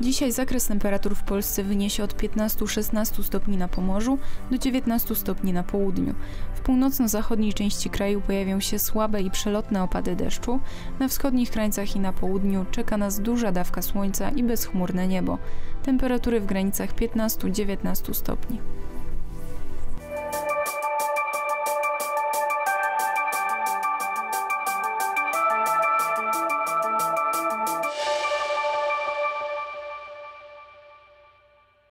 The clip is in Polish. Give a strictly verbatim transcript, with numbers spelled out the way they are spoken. Dzisiaj zakres temperatur w Polsce wyniesie od piętnastu do szesnastu stopni na Pomorzu do dziewiętnastu stopni na południu. W północno-zachodniej części kraju pojawią się słabe i przelotne opady deszczu, na wschodnich krańcach i na południu czeka nas duża dawka słońca i bezchmurne niebo. Temperatury w granicach piętnastu do dziewiętnastu stopni.